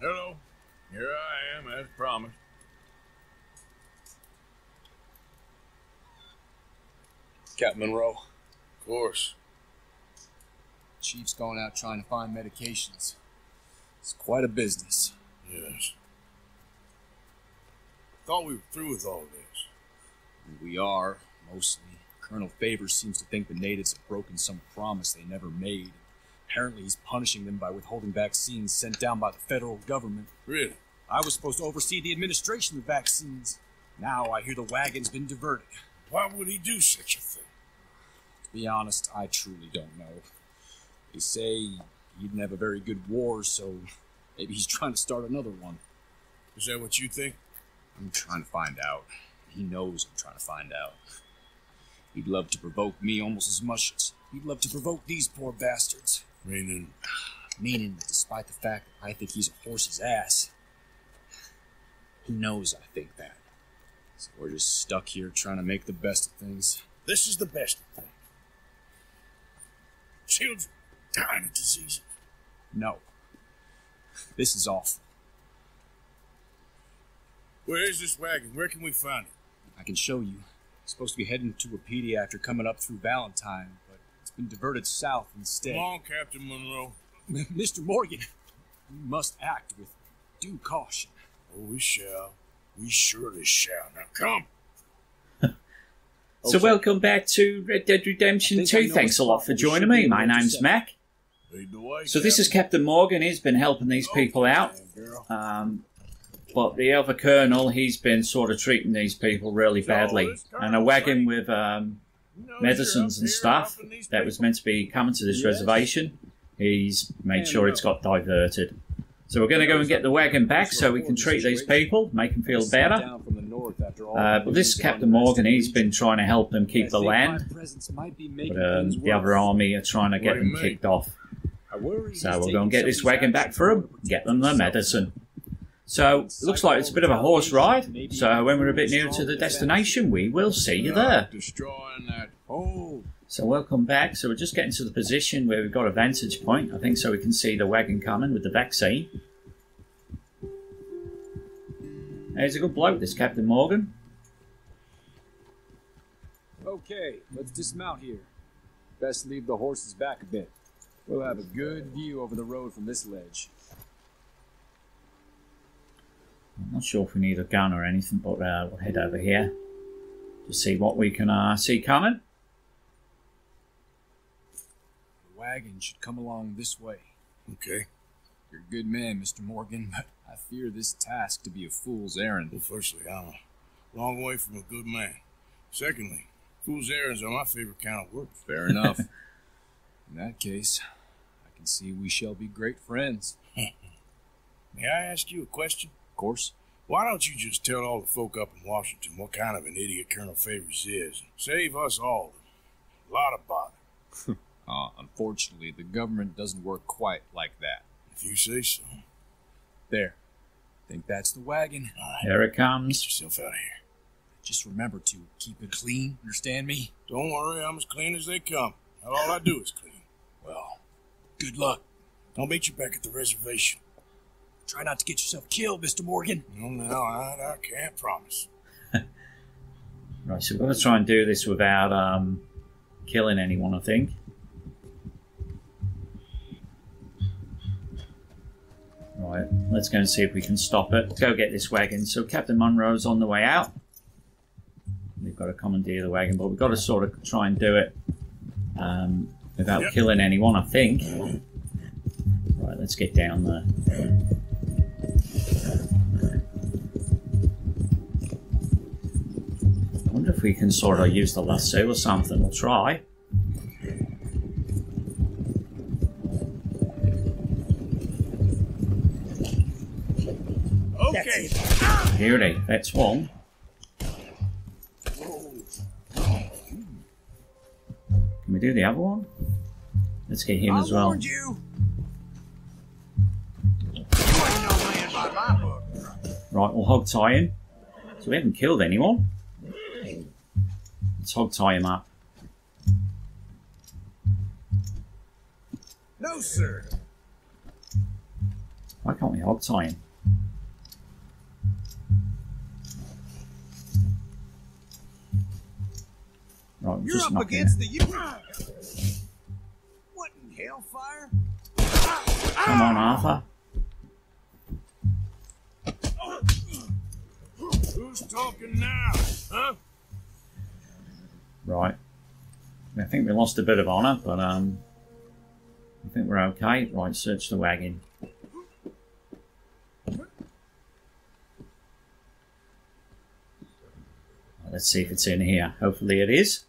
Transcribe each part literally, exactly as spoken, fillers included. Hello. Here I am, as promised. Captain Monroe. Of course. Chief's going out trying to find medications. It's quite a business. Yes. Thought we were through with all of this. We are, mostly. Colonel Favors seems to think the natives have broken some promise they never made. Apparently he's punishing them by withholding vaccines sent down by the federal government. Really? I was supposed to oversee the administration of vaccines. Now I hear the wagon's been diverted. Why would he do such a thing? To be honest, I truly don't know. They say he didn't have a very good war, so maybe he's trying to start another one. Is that what you think? I'm trying to find out. He knows I'm trying to find out. He'd love to provoke me almost as much as he'd love to provoke these poor bastards. Meaning? Meaning that despite the fact that I think he's a horse's ass, he knows I think that. So we're just stuck here trying to make the best of things. This is the best of things. Children dying of diseases. No. This is awful. Where is this wagon? Where can we find it? I can show you. It's supposed to be heading to Wapiti after coming up through Valentine, but it's been diverted south instead. Come on, Captain Monroe. Mister Morgan, you must act with due caution. Oh, we shall. We surely shall. Now come. So okay. Welcome back to Red Dead Redemption two. Thanks a lot for joining me. My name's Mac. So this is Captain Morgan. He's been helping these people out. Um, but the other colonel, he's been sort of treating these people really badly. And a wagon with um, medicines and stuff that was meant to be coming to this reservation, he's made sure it's got diverted. So we're going to go and get the wagon back so we can treat these people, make them feel better. Uh, but this Captain Morgan, he's been trying to help them keep the land, but um, the other army are trying to get them kicked off. So we're going to get this wagon back for them, get them the medicine. So it looks like it's a bit of a horse ride, so when we're a bit nearer to the destination, we will see you there. So welcome back. So we're just getting to the position where we've got a vantage point, I think, so we can see the wagon coming with the vaccine. He's a good bloke, this Captain Morgan. Okay, let's dismount here. Best leave the horses back a bit. We'll have a good view over the road from this ledge. I'm not sure if we need a gun or anything, but uh, we'll head over here to see what we can uh, see coming. The wagon should come along this way. Okay. You're a good man, Mister Morgan, but I fear this task to be a fool's errand. Well, firstly, I'm a long way from a good man. Secondly, fool's errands are my favorite kind of work. Fair enough. In that case, I can see we shall be great friends. May I ask you a question? Of course. Why don't you just tell all the folk up in Washington what kind of an idiot Colonel Favors is? Save us all a lot of bother. uh, unfortunately, the government doesn't work quite like that. If you say so. There. Think that's the wagon. Right. There it comes. Get yourself out of here. Just remember to keep it clean, understand me? Don't worry, I'm as clean as they come. Not all I do is clean. Well, good luck. I'll meet you back at the reservation. Try not to get yourself killed, Mister Morgan. No, no, I, I can't promise. Right, so we're going to try and do this without um, killing anyone, I think. Right, let's go and see if we can stop it. Let's go get this wagon. So Captain Monroe's on the way out. We've got to commandeer the wagon, but we've got to sort of try and do it um, without yep. killing anyone, I think. Right, let's get down there. I wonder if we can sort of use the lasso or something. We'll try. Okay. Beauty, that's one. Can we do the other one? Let's get him I as well. You. You ain't no man by my book. Right, we'll hog tie him. So we haven't killed anyone. Let's hog tie him up. No, sir. Why can't we hold time? Right, You're up against here. the... What in hellfire? Come on, Arthur. Who's talking now, huh? Right. I think we lost a bit of honour, but um, I think we're okay. Right, search the wagon. Let's see if it's in here. Hopefully it is.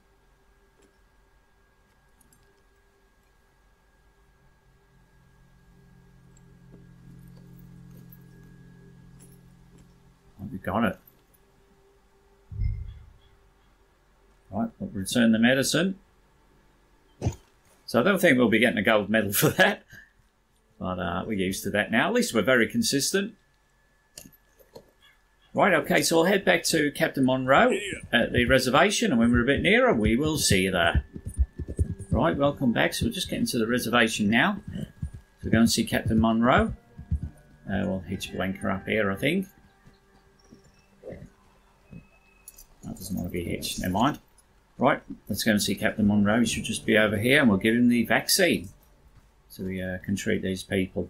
Oh, we got it. Right, we'll return the medicine. So I don't think we'll be getting a gold medal for that. But uh, we're used to that now. At least we're very consistent. Right, okay, so I'll head back to Captain Monroe at the reservation, and when we're a bit nearer, we will see you there. Right, welcome back. So we're just getting to the reservation now. So we're going to see Captain Monroe. Uh, we'll hitch Blanca up here, I think. That doesn't want to be hitched, never mind. Right, let's go and see Captain Monroe. He should just be over here, and we'll give him the vaccine so we uh, can treat these people.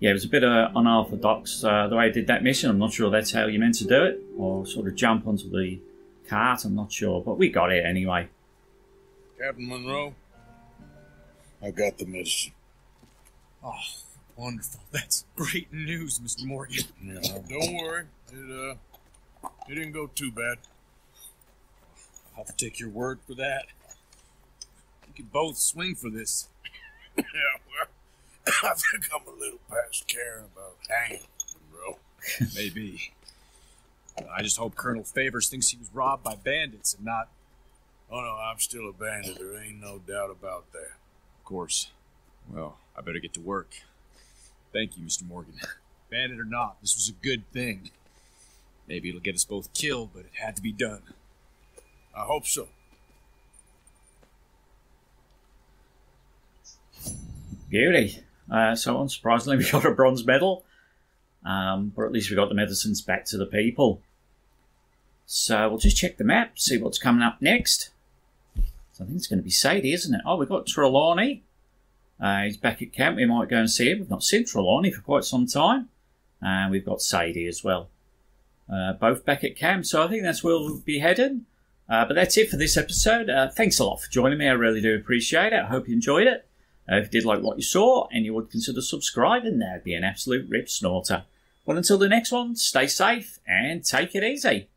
Yeah, it was a bit uh, unorthodox uh, the way I did that mission. I'm not sure that's how you're meant to do it, or sort of jump onto the cart. I'm not sure, but we got it anyway. Captain Monroe, I got the medicine. Oh, wonderful! That's great news, Mister Morgan. Yeah, don't worry, it uh, it didn't go too bad. I'll have to take your word for that. We could both swing for this. Yeah. Well. I think I'm a little past caring about hanging, bro. Maybe. I just hope Colonel Favors thinks he was robbed by bandits and not... Oh, no, I'm still a bandit. There ain't no doubt about that. Of course. Well, I better get to work. Thank you, Mister Morgan. Bandit or not, this was a good thing. Maybe it'll get us both killed, but it had to be done. I hope so. Beauty. Uh, so unsurprisingly, we got a bronze medal, um, but at least we got the medicines back to the people. So we'll just check the map, see what's coming up next. So I think it's going to be Sadie, isn't it? Oh, we've got Trelawney. Uh, he's back at camp. We might go and see him. We've not seen Trelawney for quite some time. And uh, we've got Sadie as well. Uh, both back at camp. So I think that's where we'll be headed. Uh, but that's it for this episode. Uh, thanks a lot for joining me. I really do appreciate it. I hope you enjoyed it. Uh, if you did like what you saw and you would consider subscribing, that'd be an absolute rip snorter. But until the next one, stay safe and take it easy.